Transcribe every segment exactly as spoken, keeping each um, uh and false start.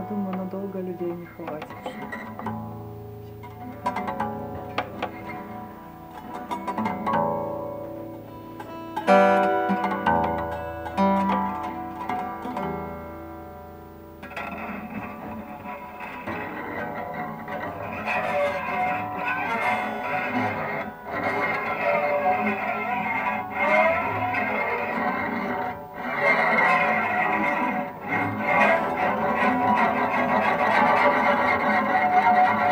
Я думаю, надолго людей не хватит. Thank you.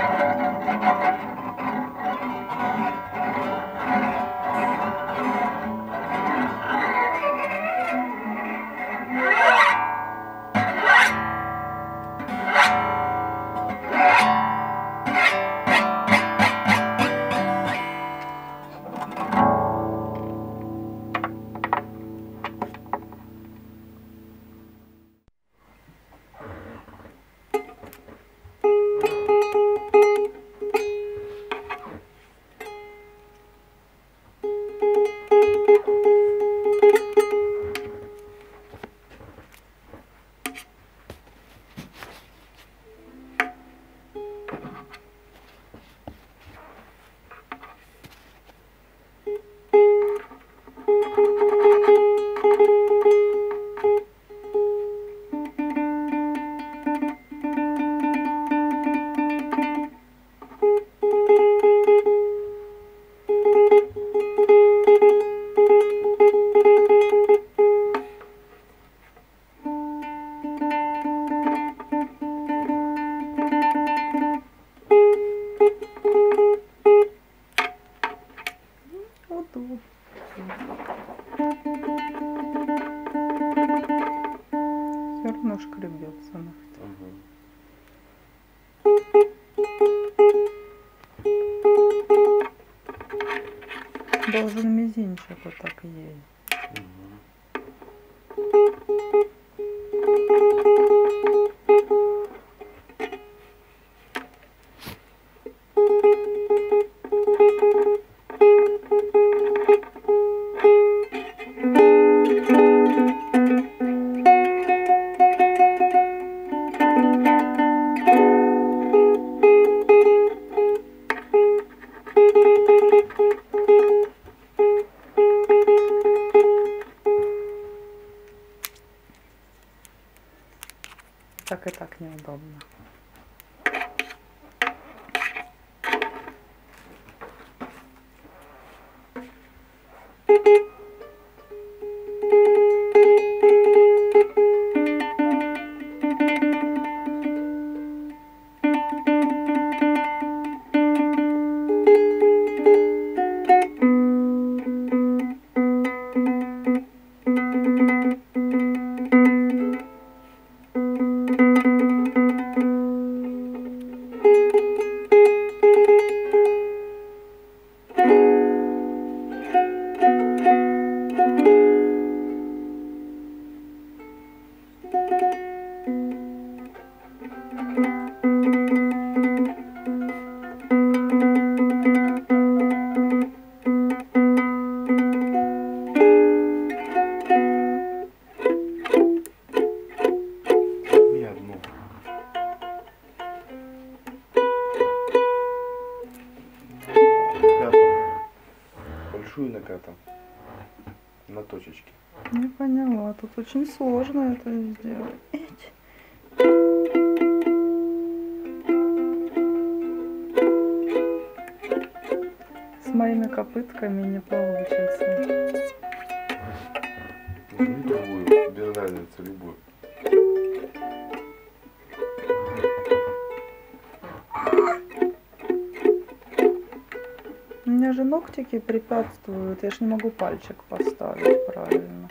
Угу. Должен мизинчик вот так ей. Угу. Так и так неудобно. Накатом на точечке. Не поняла, тут очень сложно это сделать. С моими копытками не получится. Возьми любую, без разницы, любую. У меня же ногтики препятствуют, я ж не могу пальчик поставить правильно.